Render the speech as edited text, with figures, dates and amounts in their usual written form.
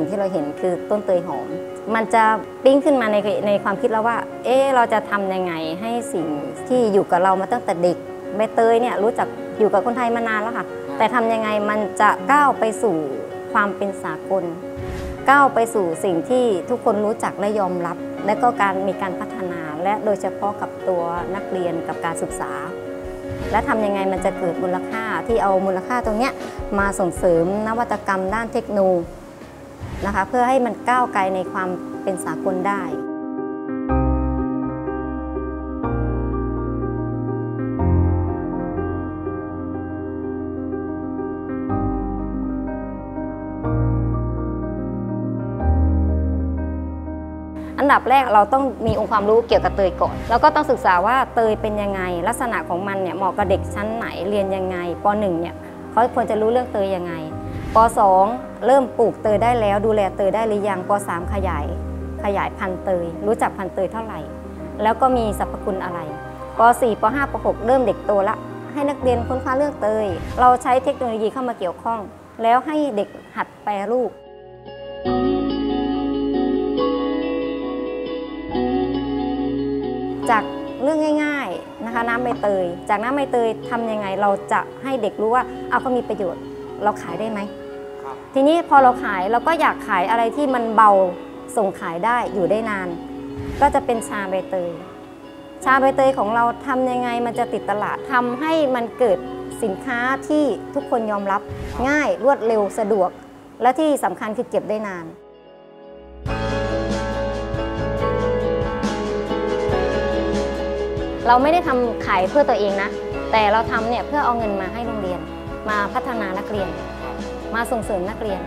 สิ่งที่เราเห็นคือต้นเตยหอมมันจะปิ้งขึ้นมาในความคิดเราว่าเอ๊ะเราจะทำยังไงให้สิ่งที่อยู่กับเรามาตั้งแต่เด็กใบเตยเนี่ยรู้จักอยู่กับคนไทยมานานแล้วค่ะแต่ทำยังไงมันจะก้าวไปสู่ความเป็นสากลก้าวไปสู่สิ่งที่ทุกคนรู้จักและยอมรับและก็การมีการพัฒนาและโดยเฉพาะกับตัวนักเรียนกับการศึกษาและทำยังไงมันจะเกิดมูลค่าที่เอามูลค่าตรงนี้มาส่งเสริมนวัตกรรมด้านเทคโนโลยีนะคะเพื่อให้มันก้าวไกลในความเป็นสากลได้อันดับแรกเราต้องมีองค์ความรู้เกี่ยวกับเตยก่อนแล้วก็ต้องศึกษาว่าเตยเป็นยังไงลักษณะของมันเนี่ยเหมาะกับเด็กชั้นไหนเรียนยังไงป .1 เนี่ยเขาควรจะรู้เรื่องเตยยังไงป .2 เริ่มปลูกเตยได้แล้วดูแลเตยได้หรือยังป .3 ขยายพันธุ์เตยรู้จักพันธุ์เตยเท่าไหร่แล้วก็มีสรรพคุณอะไรป .4 ป .5 ป .6 เริ่มเด็กโตละให้นักเรียนค้นคว้าเรื่องเตยเราใช้เทคโนโลยีเข้ามาเกี่ยวข้องแล้วให้เด็กหัดแปรรูปจากเรื่องง่ายๆนะคะน้ำใบเตยจากน้ำใบเตยทำยังไงเราจะให้เด็กรู้ว่าเอาเขามีประโยชน์เราขายได้ไหมทีนี้พอเราขายเราก็อยากขายอะไรที่มันเบาส่งขายได้อยู่ได้นานก็จะเป็นชาใบเตยชาใบเตยของเราทำยังไงมันจะติดตลาดทำให้มันเกิดสินค้าที่ทุกคนยอมรับง่ายรวดเร็วสะดวกและที่สำคัญคือเก็บได้นานเราไม่ได้ทำขายเพื่อตัวเองนะแต่เราทำเนี่ยเพื่อเอาเงินมาให้โรงเรียนมาพัฒนานักเรียนมาส่งเสริมนักเรียน